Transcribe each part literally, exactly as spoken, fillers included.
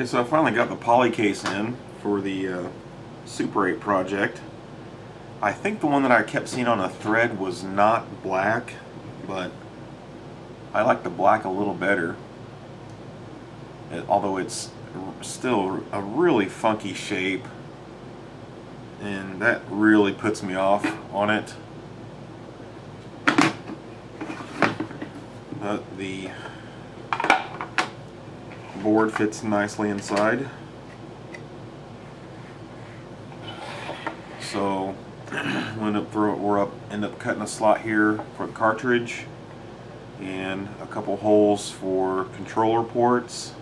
Okay, so I finally got the Polycase in for the uh, Super eight project. I think the one that I kept seeing on a thread was not black, but I like the black a little better. It, although it's still a really funky shape, and that really puts me off on it. But the board fits nicely inside. So we'll end up throw it, we're up end up cutting a slot here for the cartridge and a couple holes for controller ports.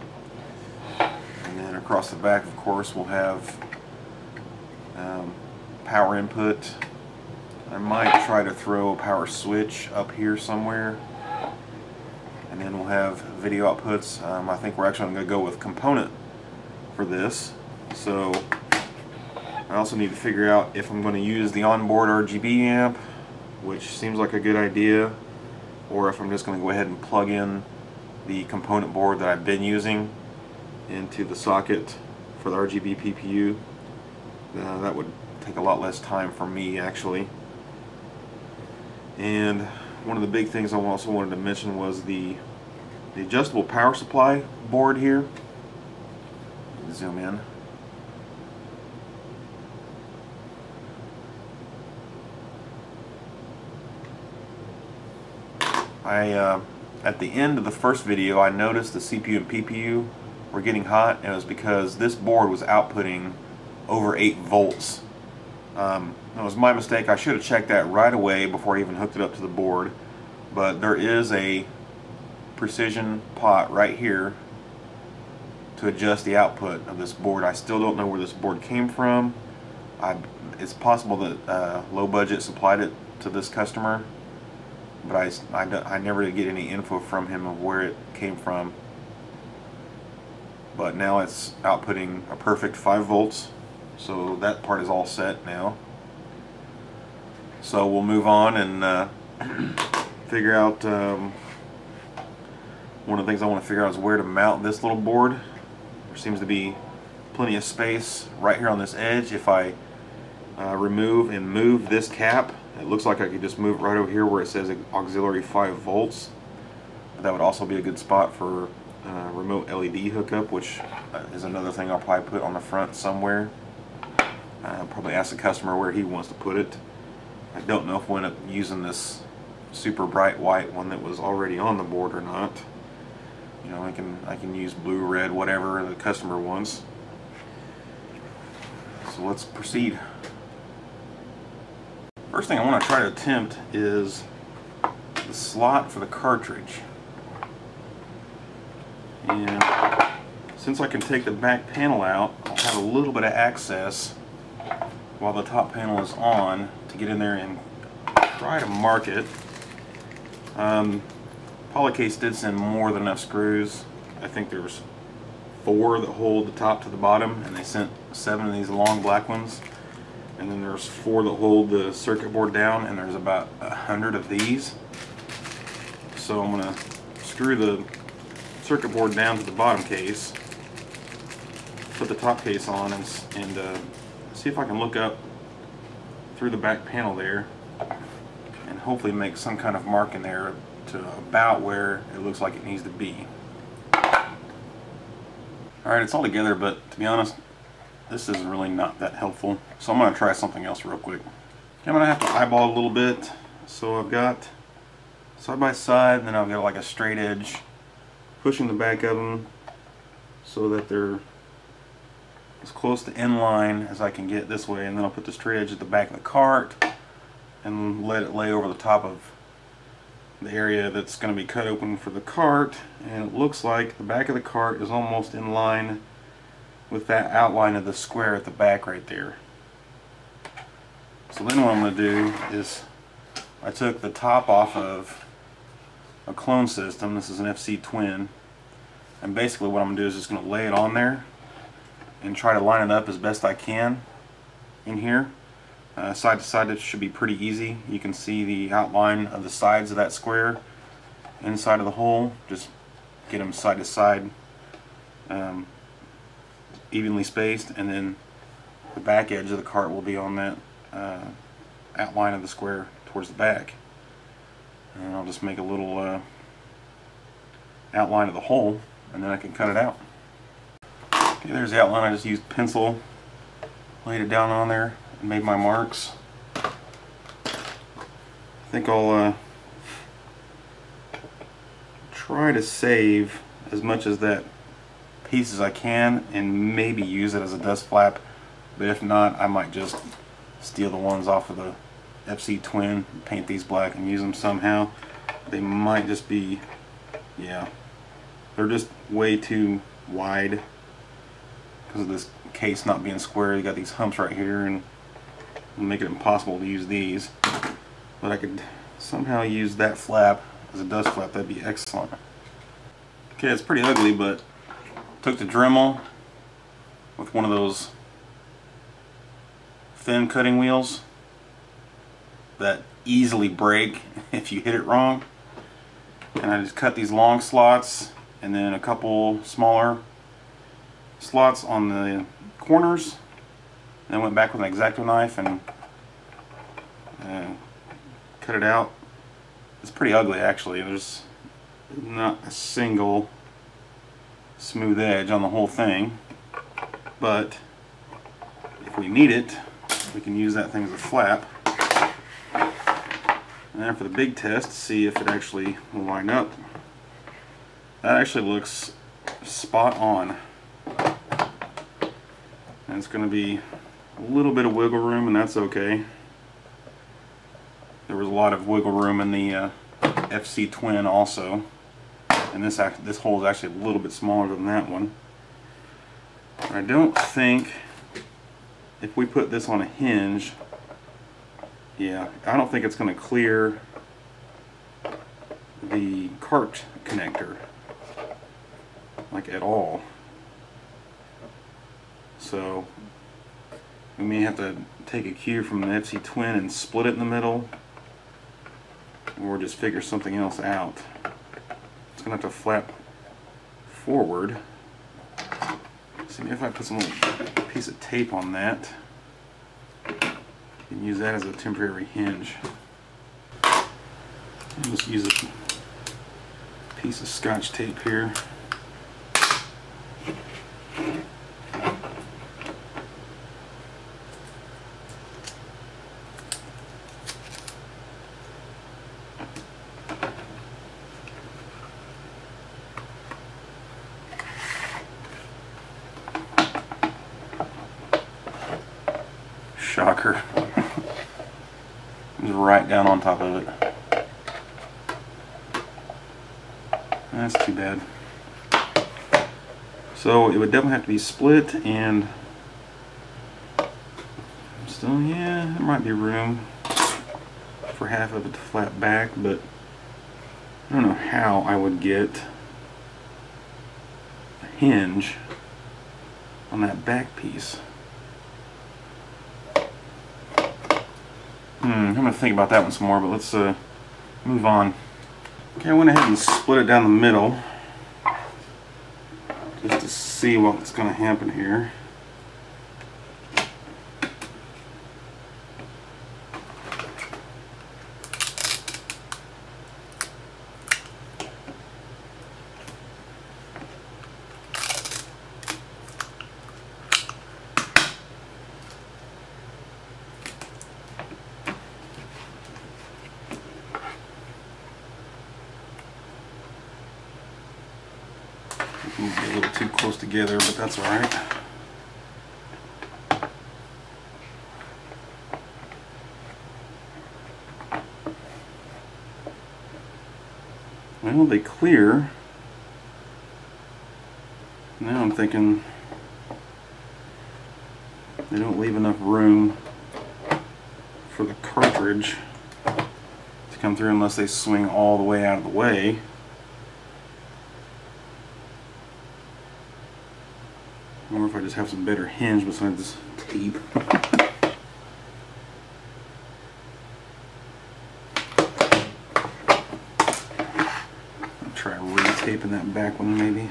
And then across the back, of course, we'll have um, power input. I might try to throw a power switch up here somewhere. And then we'll have video outputs. Um, I think we're actually going to go with component for this. So I also need to figure out if I'm going to use the onboard R G B amp, which seems like a good idea, or if I'm just going to go ahead and plug in the component board that I've been using into the socket for the R G B P P U. Uh, that would take a lot less time for me, actually. And one of the big things I also wanted to mention was the The adjustable power supply board here. Zoom in. I uh, at the end of the first video, I noticed the C P U and P P U were getting hot, and it was because this board was outputting over eight volts. Um, it was my mistake. I should have checked that right away before I even hooked it up to the board. But there is a Precision pot right here to adjust the output of this board. I still don't know where this board came from. I, it's possible that uh, Low Budget supplied it to this customer, but I, I, I never did get any info from him of where it came from. But now it's outputting a perfect five volts, so that part is all set now. So we'll move on and uh, figure out um, one of the things I want to figure out is where to mount this little board. There seems to be plenty of space right here on this edge. If I uh, remove and move this cap, it looks like I could just move it right over here where it says auxiliary five volts. That would also be a good spot for uh, remote L E D hookup, which is another thing I'll probably put on the front somewhere. I'll probably ask the customer where he wants to put it. I don't know if we'll end up using this super bright white one that was already on the board or not. You know, I can I can use blue, red, whatever the customer wants. So let's proceed. First thing I want to try to attempt is the slot for the cartridge. And since I can take the back panel out, I'll have a little bit of access while the top panel is on to get in there and try to mark it. Um, Polycase did send more than enough screws. I think there was four that hold the top to the bottom, and they sent seven of these long black ones. And then there's four that hold the circuit board down, and there's about a hundred of these. So I'm gonna screw the circuit board down to the bottom case, put the top case on, and, and uh, see if I can look up through the back panel there and hopefully make some kind of mark in there to about where it looks like it needs to be. Alright, it's all together, but to be honest, this is really not that helpful. So I'm going to try something else real quick. I'm going to have to eyeball a little bit. So I've got side by side, and then I've got like a straight edge pushing the back of them so that they're as close to end line as I can get this way. And then I'll put the straight edge at the back of the cart and let it lay over the top of the area that's going to be cut open for the cart, and it looks like the back of the cart is almost in line with that outline of the square at the back right there. So then what I'm going to do is I took the top off of a clone system. This is an F C Twin, and basically what I'm going to do is just going to lay it on there and try to line it up as best I can in here. Uh, side to side, it should be pretty easy. You can see the outline of the sides of that square inside of the hole. Just get them side to side. Um, evenly spaced, and then the back edge of the cart will be on that uh, outline of the square towards the back. And I'll just make a little uh, outline of the hole, and then I can cut it out. Okay, there's the outline. I just used pencil, laid it down on there, and made my marks. I think I'll uh, try to save as much as that piece as I can, and maybe use it as a dust flap, but if not, I might just steal the ones off of the F C Twin, paint these black and use them somehow. They might just be, yeah, they're just way too wide because of this case not being square. You got these humps right here and make it impossible to use these, but I could somehow use that flap as a dust flap. That'd be excellent. Okay, it's pretty ugly, but took the Dremel with one of those thin cutting wheels that easily break if you hit it wrong, and I just cut these long slots and then a couple smaller slots on the corners, and then went back with an X-Acto knife and uh, cut it out. It's pretty ugly, actually. There's not a single smooth edge on the whole thing, but if we need it, we can use that thing as a flap. And then for the big test, see if it actually will line up. That actually looks spot on. And it's going to be a little bit of wiggle room, and that's okay. There was a lot of wiggle room in the uh, F C Twin also. And this, this hole is actually a little bit smaller than that one. I don't think, if we put this on a hinge, yeah, I don't think it's going to clear the cart connector, like, at all. So we may have to take a cue from the F C Twin and split it in the middle, or just figure something else out. It's going to have to flap forward. See, if I put some little piece of tape on that, and use that as a temporary hinge. I'll just use a piece of Scotch tape here. Shocker. Just right down on top of it. That's too bad. So it would definitely have to be split, and still, yeah, there might be room for half of it to flap back, but I don't know how I would get a hinge on that back piece. Hmm, I'm going to think about that one some more, but let's uh, move on. Okay, I went ahead and split it down the middle just to see what's going to happen here. A little too close together, but that's all right. Well, they clear. Now I'm thinking they don't leave enough room for the cartridge to come through unless they swing all the way out of the way. Or if I just have some better hinge besides this tape. I'll try re-taping that back one maybe.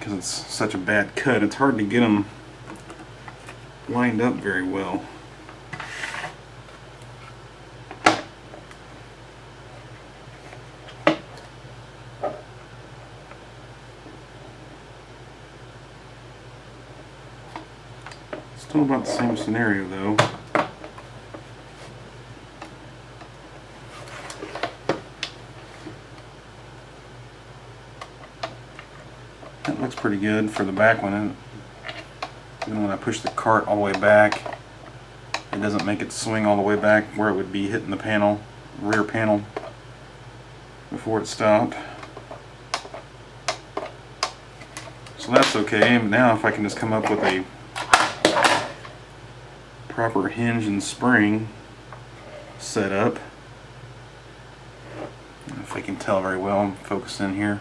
because it's such a bad cut. It's hard to get them lined up very well. Still about the same scenario though. That looks pretty good for the back one. And then when I push the cart all the way back, it doesn't make it swing all the way back where it would be hitting the panel, rear panel, before it stopped. So that's okay. And now if I can just come up with a proper hinge and spring set up. If I can tell very well, I'm focused in here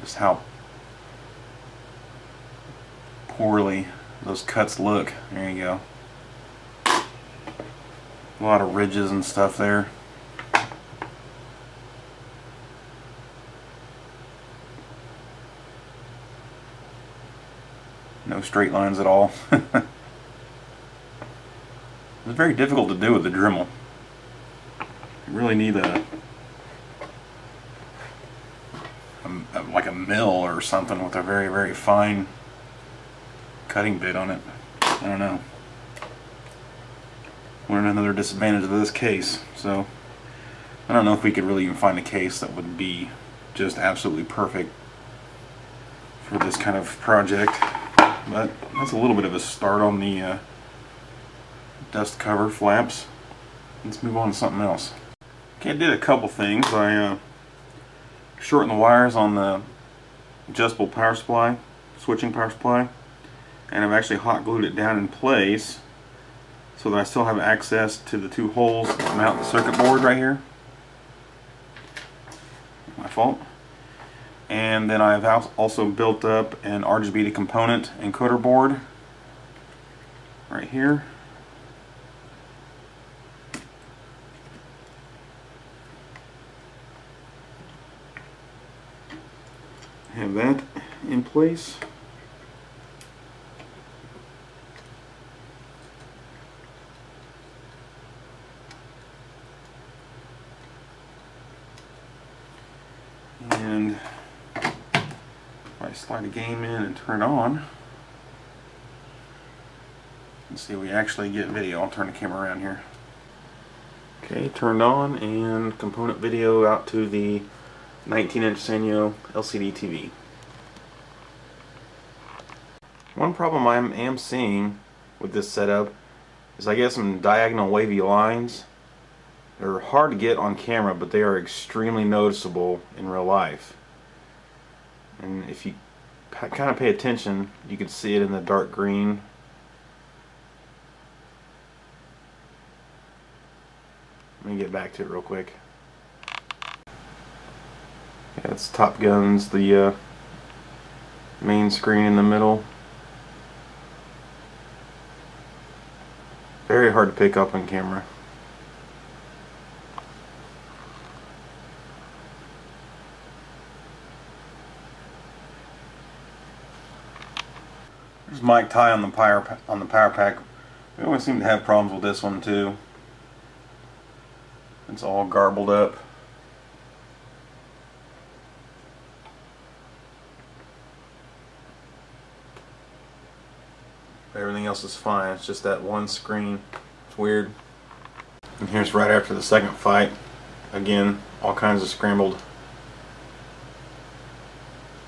just how poorly those cuts look. There you go. A lot of ridges and stuff there. No straight lines at all. It's very difficult to do with the Dremel. You really need a, a like a mill or something with a very very fine cutting bit on it. I don't know. We're another disadvantage of this case, so I don't know if we could really even find a case that would be just absolutely perfect for this kind of project. But that's a little bit of a start on the uh, dust cover flaps. Let's move on to something else. Okay, I did a couple things. I uh, shortened the wires on the adjustable power supply, switching power supply, and I've actually hot glued it down in place so that I still have access to the two holes that mount the circuit board right here. My fault. And then I've also built up an R G B component encoder board right here. Have that in place. And if I slide a game in and turn it on, let's see if we actually get video. I'll turn the camera around here. Okay, turned on and component video out to the nineteen inch Sanyo L C D T V. One problem I am seeing with this setup is I get some diagonal wavy lines. They're hard to get on camera, but they are extremely noticeable in real life. And if you kind of pay attention, you can see it in the dark green. Let me get back to it real quick. Yeah, it's Top Guns, the uh, main screen in the middle. Very hard to pick up on camera. There's Mike Ty on the power on the power pack. We always seem to have problems with this one too. It's all garbled up. Everything else is fine, it's just that one screen. It's weird. And here's right after the second fight. Again, all kinds of scrambled.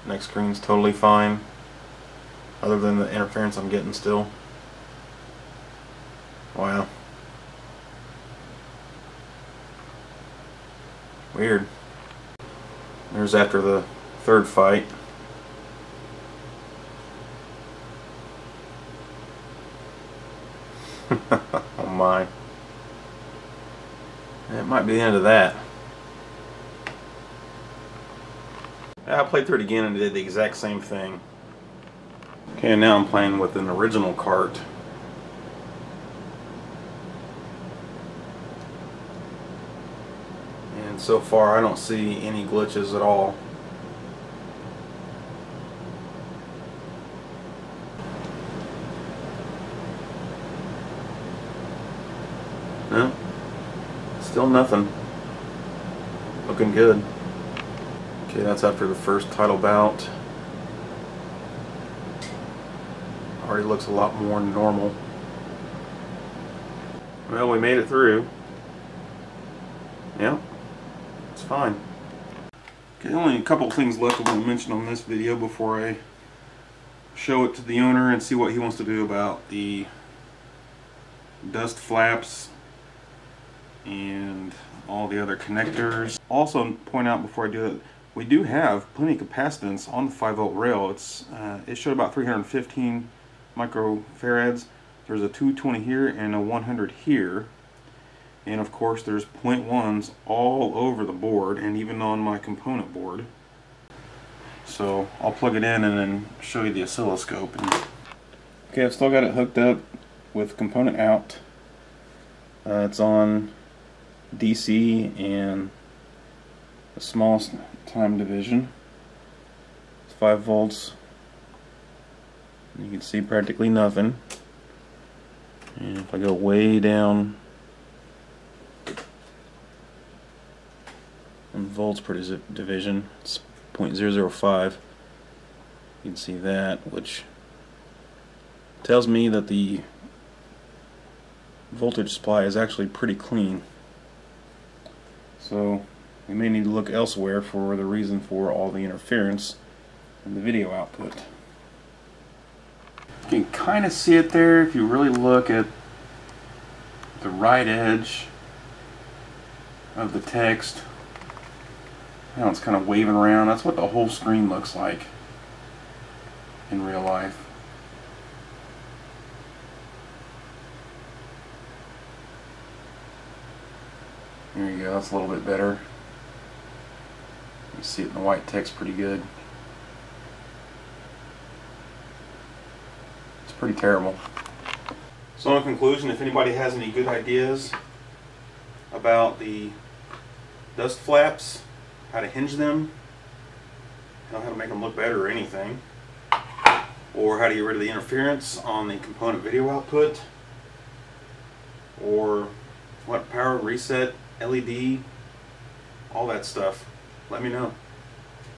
Next screen's totally fine, other than the interference I'm getting still. Wow. Weird. There's after the third fight. Oh my. That might be the end of that. I played through it again and did the exact same thing. Okay, and now I'm playing with an original cart. And so far I don't see any glitches at all. Still nothing. Looking good. Okay, that's after the first title bout. Already looks a lot more normal. Well, we made it through. Yeah, it's fine. Okay, only a couple things left I want to mention on this video before I show it to the owner and see what he wants to do about the dust flaps and all the other connectors. Also point out before I do that, we do have plenty of capacitance on the five volt rail. It's uh, it showed about three hundred fifteen microfarads. There's a two twenty here and a one hundred here. And of course there's point ones all over the board and even on my component board. So I'll plug it in and then show you the oscilloscope. And okay, I've still got it hooked up with component out. Uh, it's on D C and the smallest time division. It's five volts. You can see practically nothing. And if I go way down, volts per division, it's point zero zero five. You can see that, which tells me that the voltage supply is actually pretty clean. So we may need to look elsewhere for the reason for all the interference in the video output. You can kind of see it there if you really look at the right edge of the text. Now it's kind of waving around. That's what the whole screen looks like in real life. There you go, that's a little bit better. You see it in the white text pretty good. It's pretty terrible. So in conclusion, if anybody has any good ideas about the dust flaps, how to hinge them, how to make them look better or anything, or how to get rid of the interference on the component video output, or what power reset, L E D, all that stuff, let me know.